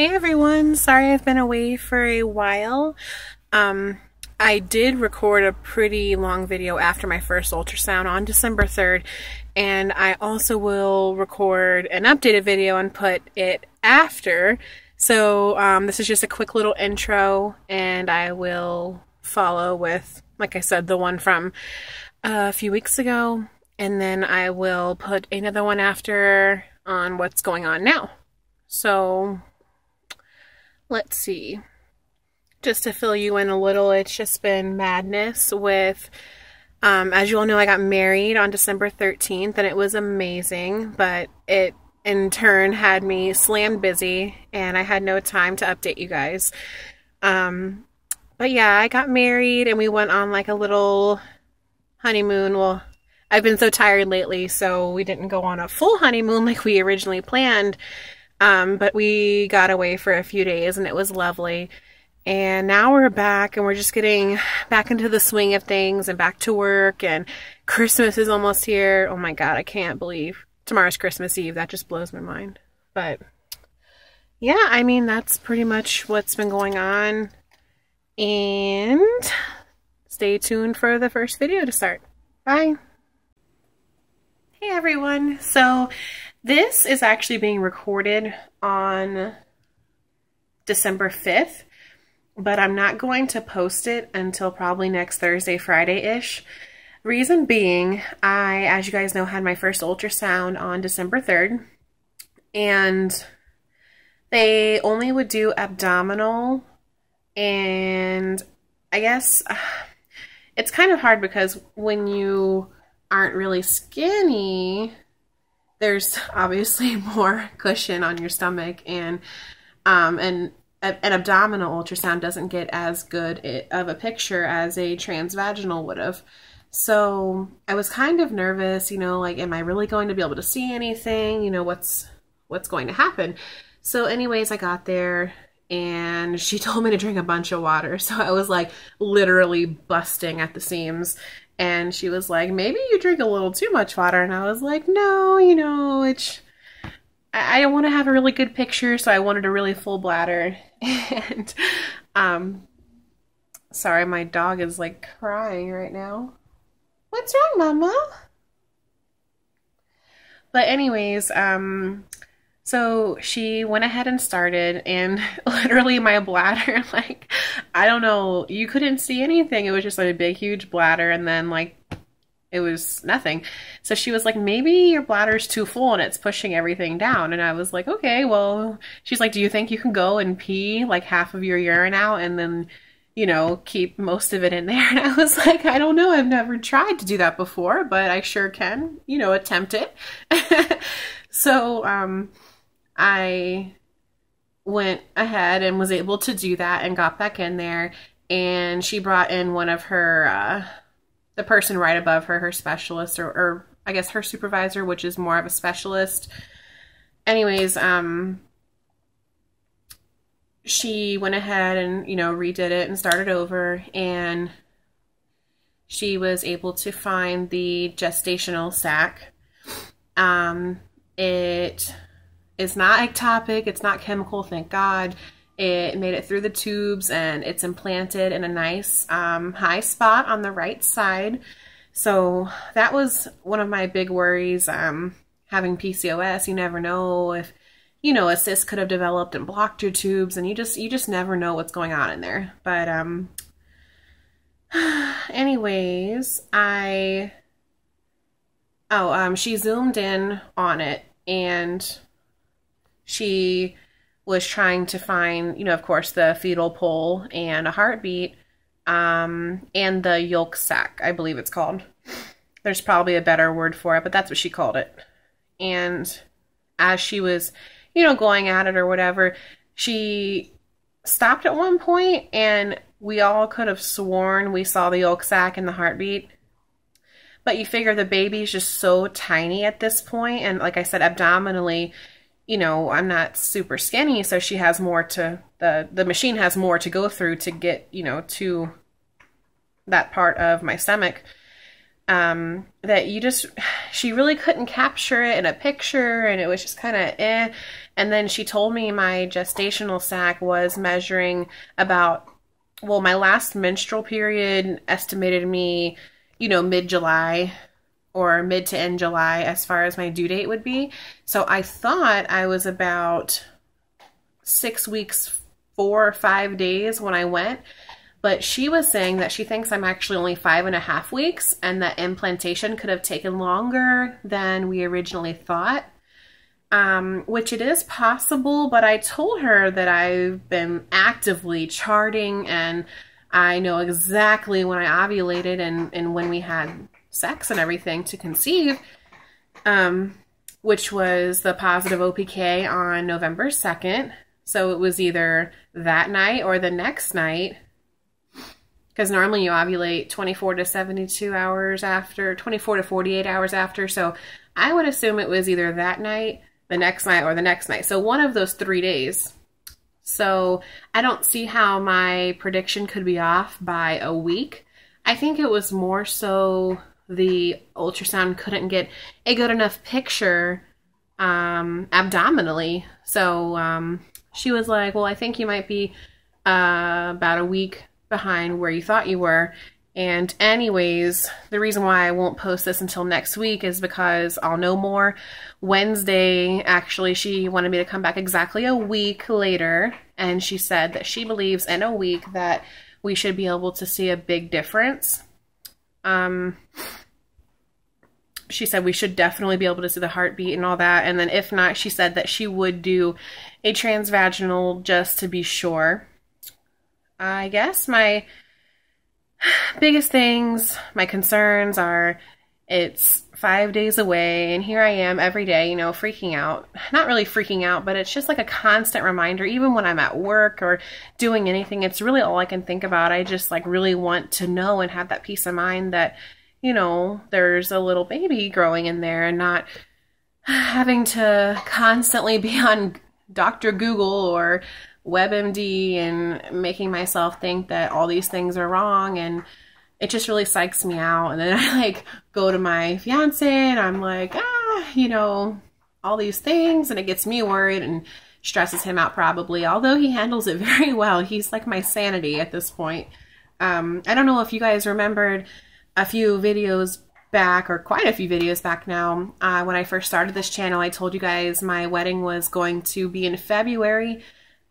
Hey everyone, sorry I've been away for a while. I did record a pretty long video after my first ultrasound on December 3rd, and I also will record an updated video and put it after. So this is just a quick little intro, and I will follow with, like I said, the one from a few weeks ago, and then I will put another one after on what's going on now. So let's see, just to fill you in a little, it's just been madness with, as you all know, I got married on December 13th, and it was amazing, but it in turn had me slammed busy, and I had no time to update you guys. But yeah, I got married, and we went on like a little honeymoon. Well, I've been so tired lately, so we didn't go on a full honeymoon like we originally planned. But we got away for a few days and it was lovely. And now we're back and we're just getting back into the swing of things and back to work, and Christmas is almost here. Oh my God, I can't believe tomorrow's Christmas Eve. That just blows my mind. But yeah, I mean, that's pretty much what's been going on, and stay tuned for the first video to start. Bye. Hey everyone. So this is actually being recorded on December 5th, but I'm not going to post it until probably next Thursday, Friday-ish. Reason being, I, as you guys know, had my first ultrasound on December 3rd, and they only would do abdominal, and I guess it's kind of hard because when you aren't really skinny, there's obviously more cushion on your stomach, and an abdominal ultrasound doesn't get as good of a picture as a transvaginal would have. So I was kind of nervous, you know, like, am I really going to be able to see anything? You know, what's going to happen? So anyways, I got there and she told me to drink a bunch of water. So I was like literally busting at the seams. And she was like, maybe you drink a little too much water. And I was like, no, you know, it's, I want to have a really good picture. So I wanted a really full bladder. And, sorry, my dog is like crying right now. What's wrong, Mama? But anyways, so she went ahead and started, and literally my bladder, like, I don't know, you couldn't see anything. It was just like a big, huge bladder, and then like, it was nothing. So she was like, maybe your bladder's too full and it's pushing everything down. And I was like, okay, well, she's like, do you think you can go and pee like half of your urine out and then, you know, keep most of it in there? And I was like, I don't know, I've never tried to do that before, but I sure can, you know, attempt it. So, I went ahead and was able to do that and got back in there, and she brought in one of her, the person right above her, her specialist, or I guess her supervisor, which is more of a specialist. Anyways, she went ahead and, you know, redid it and started over, and she was able to find the gestational sac. It is not ectopic, it's not chemical, thank God. It made it through the tubes, and it's implanted in a nice high spot on the right side. So that was one of my big worries, having PCOS. You never know if, you know, a cyst could have developed and blocked your tubes, and you just never know what's going on in there. But anyways, she zoomed in on it, and she was trying to find, you know, of course, the fetal pole and a heartbeat, and the yolk sac, I believe it's called. There's probably a better word for it, but that's what she called it. And as she was, you know, going at it or whatever, she stopped at one point, and we all could have sworn we saw the yolk sac and the heartbeat. But you figure the baby's just so tiny at this point, and like I said, abdominally, you know, I'm not super skinny, so she has more to, the machine has more to go through to get, you know, to that part of my stomach. that you just, she really couldn't capture it in a picture, and it was just kind of eh. And then she told me my gestational sac was measuring about, well, my last menstrual period estimated me, you know, mid-July or mid to end July as far as my due date would be. So I thought I was about 6 weeks, 4 or 5 days when I went. But she was saying that she thinks I'm actually only 5.5 weeks and that implantation could have taken longer than we originally thought, which it is possible, but I told her that I've been actively charting and I know exactly when I ovulated and when we had sex and everything to conceive, which was the positive OPK on November 2nd. So it was either that night or the next night. Because normally you ovulate 24 to 72 hours after, 24 to 48 hours after. So I would assume it was either that night, the next night, or the next night. So one of those 3 days. So I don't see how my prediction could be off by a week. I think it was more so the ultrasound couldn't get a good enough picture abdominally. So she was like, well, I think you might be about a week behind where you thought you were. And anyways, the reason why I won't post this until next week is because I'll know more Wednesday. Actually, she wanted me to come back exactly a week later, and she said that she believes in a week that we should be able to see a big difference. She said we should definitely be able to see the heartbeat and all that, and then if not, she said that she would do a transvaginal just to be sure. I guess my biggest things, my concerns are it's 5 days away and here I am every day, you know, freaking out. Not really freaking out, but it's just like a constant reminder, even when I'm at work or doing anything, it's really all I can think about. I just like really want to know and have that peace of mind that, you know, there's a little baby growing in there and not having to constantly be on Dr. Google or WebMD and making myself think that all these things are wrong, and it just really psychs me out. And then I like go to my fiance and I'm like, ah, you know, all these things, and it gets me worried and stresses him out probably, although he handles it very well. He's like my sanity at this point. I don't know if you guys remembered a few videos back, or quite a few videos back now, when I first started this channel, I told you guys my wedding was going to be in February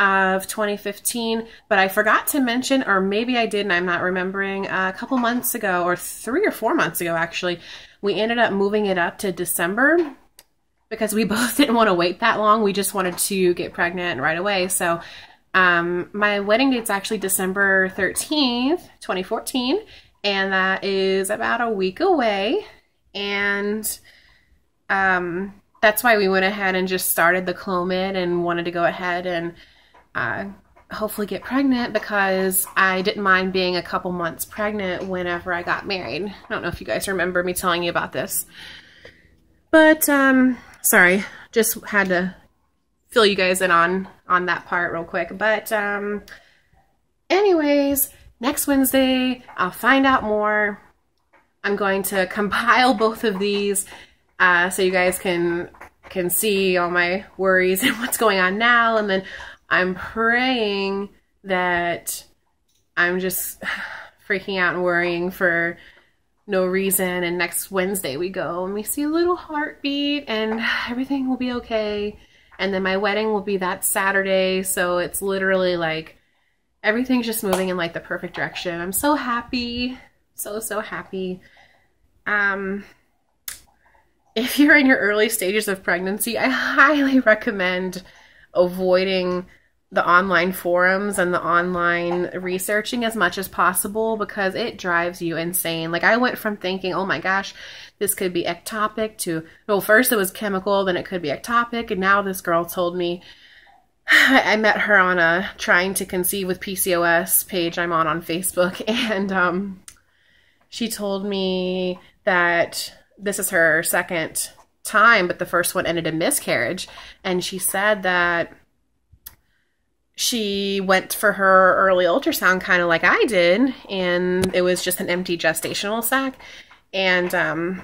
of 2015, but I forgot to mention, or maybe I did and I'm not remembering, a couple months ago, or 3 or 4 months ago actually, we ended up moving it up to December because we both didn't want to wait that long. We just wanted to get pregnant right away. So my wedding date's actually December 13th, 2014, and that is about a week away. And that's why we went ahead and just started the Clomid and wanted to go ahead and hopefully get pregnant, because I didn't mind being a couple months pregnant whenever I got married. I don't know if you guys remember me telling you about this, but sorry, just had to fill you guys in on that part real quick. But anyways, next Wednesday I'll find out more. I'm going to compile both of these so you guys can see all my worries and what's going on now, and then I'm praying that I'm just freaking out and worrying for no reason, and next Wednesday we go and we see a little heartbeat and everything will be okay. And then my wedding will be that Saturday, so it's literally like everything's just moving in like the perfect direction. I'm so happy, so happy. If you're in your early stages of pregnancy, I highly recommend avoiding the online forums and the online researching as much as possible, because it drives you insane. Like, I went from thinking, oh my gosh, this could be ectopic, to, well, first it was chemical, then it could be ectopic, and now this girl told me, I met her on a Trying to Conceive with PCOS page I'm on Facebook, and she told me that this is her second time, but the first one ended in miscarriage, and she said that she went for her early ultrasound kind of like I did, and it was just an empty gestational sac, and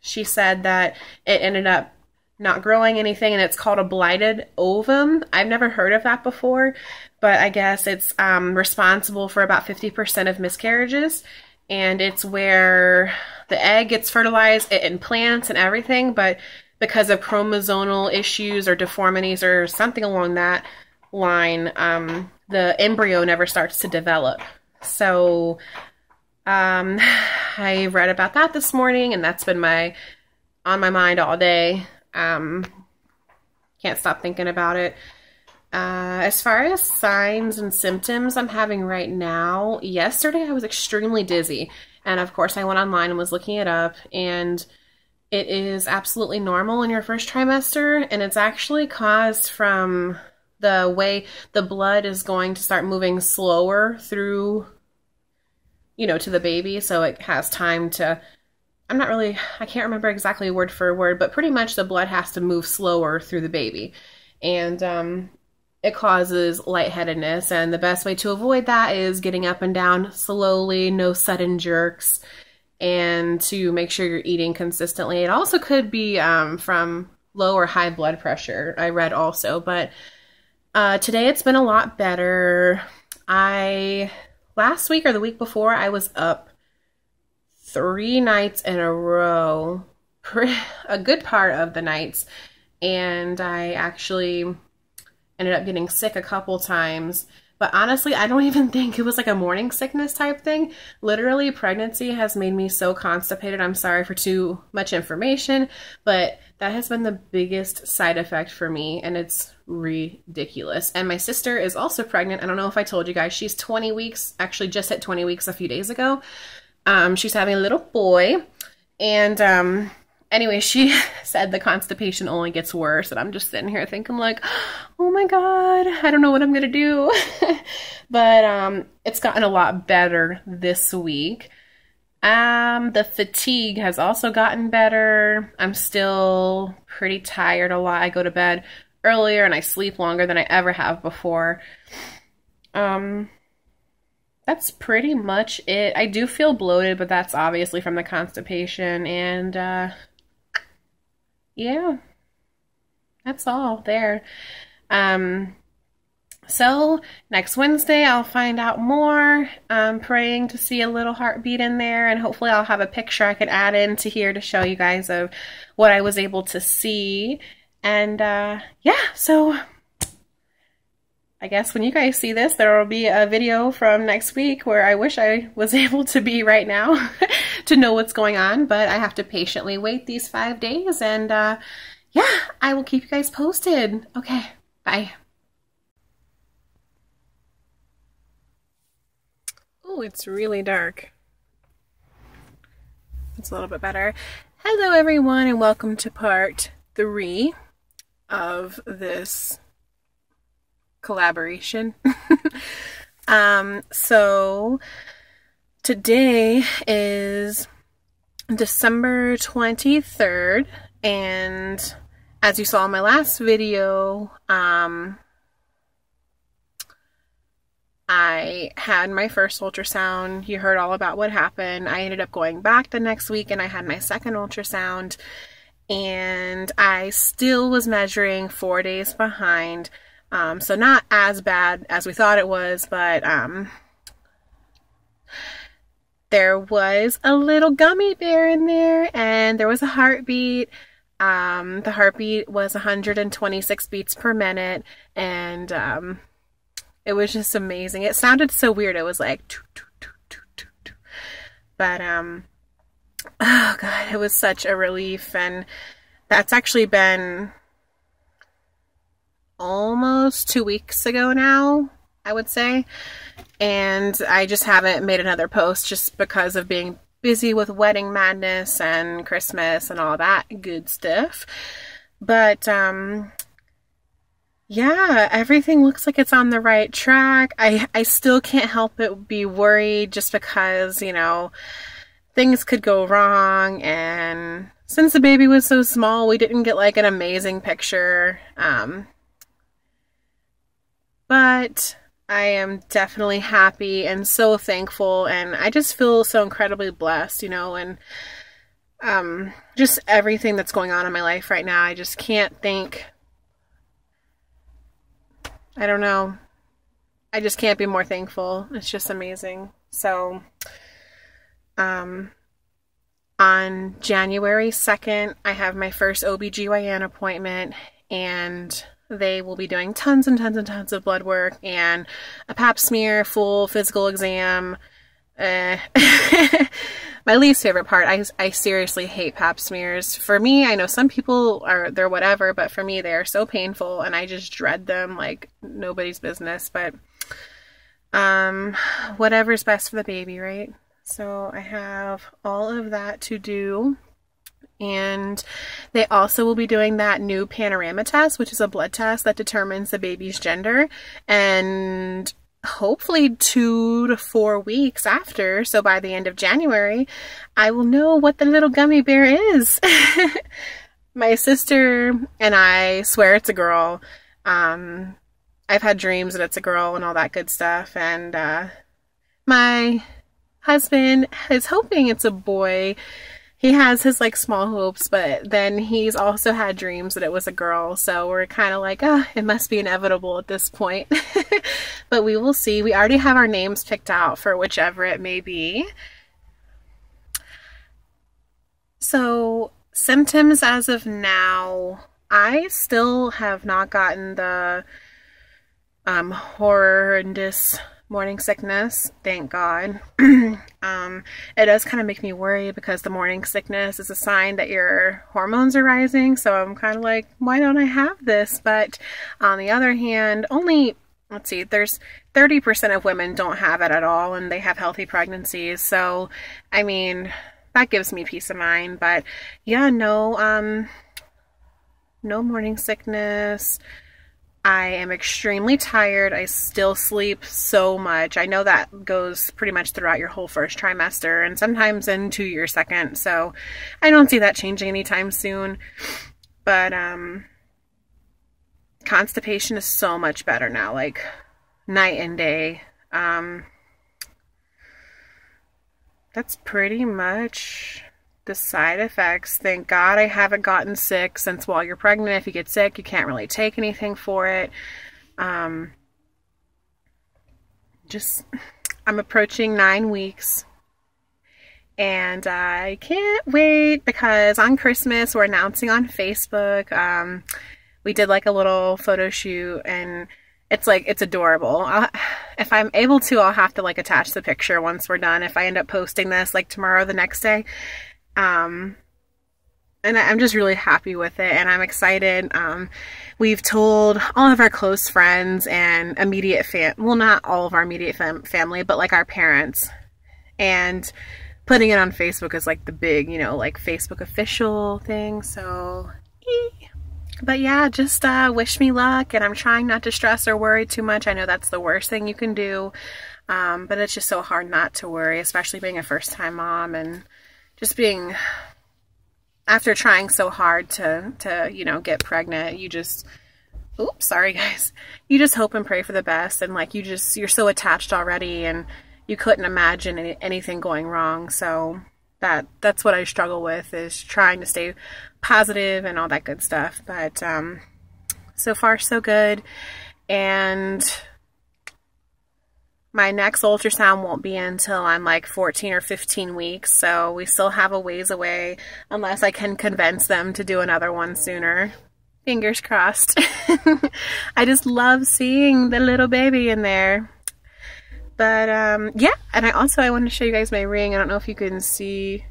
she said that it ended up not growing anything, and it's called a blighted ovum. I've never heard of that before, but I guess it's responsible for about 50% of miscarriages, and it's where the egg gets fertilized, it implants and everything, but because of chromosomal issues or deformities or something along that line, the embryo never starts to develop. So I read about that this morning, and that's been on my mind all day. Can't stop thinking about it. As far as signs and symptoms I'm having right now, yesterday I was extremely dizzy, and of course I went online and was looking it up, and it is absolutely normal in your first trimester, and it's actually caused from the way the blood is going to start moving slower through, you know, to the baby, so it has time to, I can't remember exactly word for word, but pretty much the blood has to move slower through the baby, and it causes lightheadedness, and the best way to avoid that is getting up and down slowly, no sudden jerks, and to make sure you're eating consistently. It also could be from low or high blood pressure, I read also, but today it's been a lot better. Last week or the week before, I was up 3 nights in a row, a good part of the nights, and I actually ended up getting sick a couple times, but honestly, I don't even think it was like a morning sickness type thing. Literally, pregnancy has made me so constipated. I'm sorry for too much information, but that has been the biggest side effect for me, and it's ridiculous. And my sister is also pregnant. I don't know if I told you guys, she's 20 weeks, actually just hit 20 weeks a few days ago. She's having a little boy, and anyway, she said the constipation only gets worse, and I'm just sitting here thinking like, oh my God, I don't know what I'm gonna do. But it's gotten a lot better this week. The fatigue has also gotten better. I'm still pretty tired a lot. I go to bed earlier and I sleep longer than I ever have before. That's pretty much it. I do feel bloated, but that's obviously from the constipation, and yeah, that's all there. So next Wednesday I'll find out more. I'm praying to see a little heartbeat in there, and hopefully I'll have a picture I could add into here to show you guys of what I was able to see. And yeah, so I guess when you guys see this, there will be a video from next week where I wish I was able to be right now to know what's going on, but I have to patiently wait these 5 days, and yeah, I will keep you guys posted. Okay, bye. Oh, it's really dark. It's a little bit better. Hello everyone, and welcome to part 3 of this collaboration. So today is December 23rd, and as you saw in my last video, I had my first ultrasound. You heard all about what happened. I ended up going back the next week, and I had my second ultrasound, and I still was measuring 4 days behind. So not as bad as we thought it was, but there was a little gummy bear in there, and there was a heartbeat. The heartbeat was 126 beats per minute, and it was just amazing. It sounded so weird. It was like, too, too, too, too, too, too. But oh God, it was such a relief, and that's actually been almost 2 weeks ago now, I would say, and I just haven't made another post just because of being busy with wedding madness and Christmas and all that good stuff. But yeah, everything looks like it's on the right track. I still can't help but be worried just because, you know, things could go wrong, and since the baby was so small, we didn't get like an amazing picture. But I am definitely happy and so thankful, and I just feel so incredibly blessed, you know, and just everything that's going on in my life right now. I just can't think, I don't know, I just can't be more thankful. It's just amazing. So, on January 2nd, I have my first OBGYN appointment, and they will be doing tons and tons and tons of blood work and a pap smear, full physical exam. My least favorite part, I seriously hate pap smears. For me, I know some people are, they're whatever, but for me, they are so painful and I just dread them like nobody's business. But whatever's best for the baby, right? So I have all of that to do. And they also will be doing that new panorama test, which is a blood test that determines the baby's gender, and hopefully 2 to 4 weeks after, so by the end of January, I will know what the little gummy bear is. My sister and I swear it's a girl. I've had dreams that it's a girl and all that good stuff, and my husband is hoping it's a boy. He has his, like, small hopes, but then he's also had dreams that it was a girl, so we're kind of like, ah, oh, it must be inevitable at this point. But we will see. We already have our names picked out for whichever it may be. So, symptoms as of now, I still have not gotten the horrendous morning sickness, thank God. It does kind of make me worry because the morning sickness is a sign that your hormones are rising, so I'm kind of like, why don't I have this? But on the other hand, only, let's see, there's 30% of women don't have it at all and they have healthy pregnancies, so I mean, that gives me peace of mind. But yeah, no, no morning sickness. I am extremely tired. I still sleep so much. I know that goes pretty much throughout your whole first trimester and sometimes into your second, so I don't see that changing anytime soon. But constipation is so much better now, like night and day. That's pretty much the side effects. Thank God I haven't gotten sick, since while you're pregnant, if you get sick, you can't really take anything for it. I'm approaching 9 weeks, and I can't wait, because on Christmas, we're announcing on Facebook. We did like a little photo shoot, and it's like, it's adorable. If I'm able to, I'll have to like attach the picture once we're done, if I end up posting this like tomorrow, the next day. And I'm just really happy with it, and I'm excited. We've told all of our close friends and immediate well, not all of our immediate family, but like our parents, and putting it on Facebook is like the big, you know, like Facebook official thing. So, but yeah, just wish me luck, and I'm trying not to stress or worry too much. I know that's the worst thing you can do, but it's just so hard not to worry, especially being a first-time mom, and just being, after trying so hard to you know, get pregnant, you just, oops, sorry guys, you just hope and pray for the best, and like, you just, you're so attached already, and you couldn't imagine anything going wrong. So that's what I struggle with, is trying to stay positive and all that good stuff. But so far so good, and my next ultrasound won't be until I'm like 14 or 15 weeks, so we still have a ways away, unless I can convince them to do another one sooner. Fingers crossed. I just love seeing the little baby in there. But yeah, and I wanted to show you guys my ring. I don't know if you can see.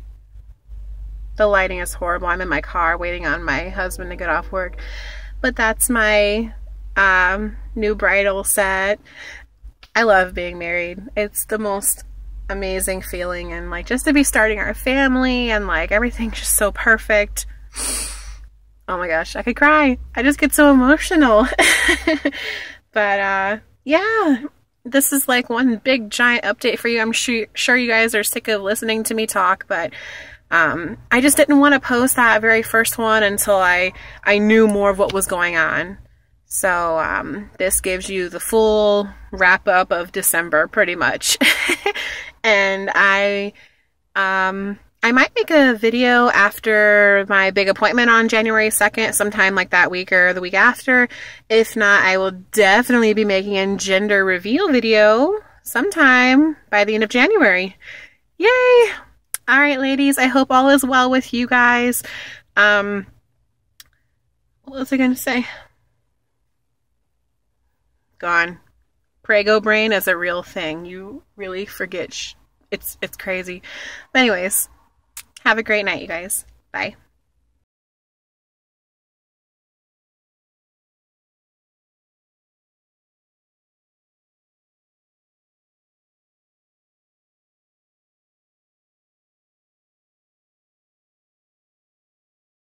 The lighting is horrible. I'm in my car waiting on my husband to get off work. But that's my new bridal set. I love being married. It's the most amazing feeling, and like just to be starting our family, and like everything's just so perfect. Oh my gosh, I could cry. I just get so emotional. But yeah, this is like one big giant update for you. I'm sure you guys are sick of listening to me talk, but I just didn't want to post that very first one until I knew more of what was going on. So this gives you the full wrap up of December pretty much. And I might make a video after my big appointment on January 2nd, sometime like that week or the week after. If not, I will definitely be making a gender reveal video sometime by the end of January. Yay! Alright, ladies, I hope all is well with you guys. What was I going to say? Gone. Prego brain is a real thing. You really forget. It's crazy. But anyways, have a great night, you guys. Bye.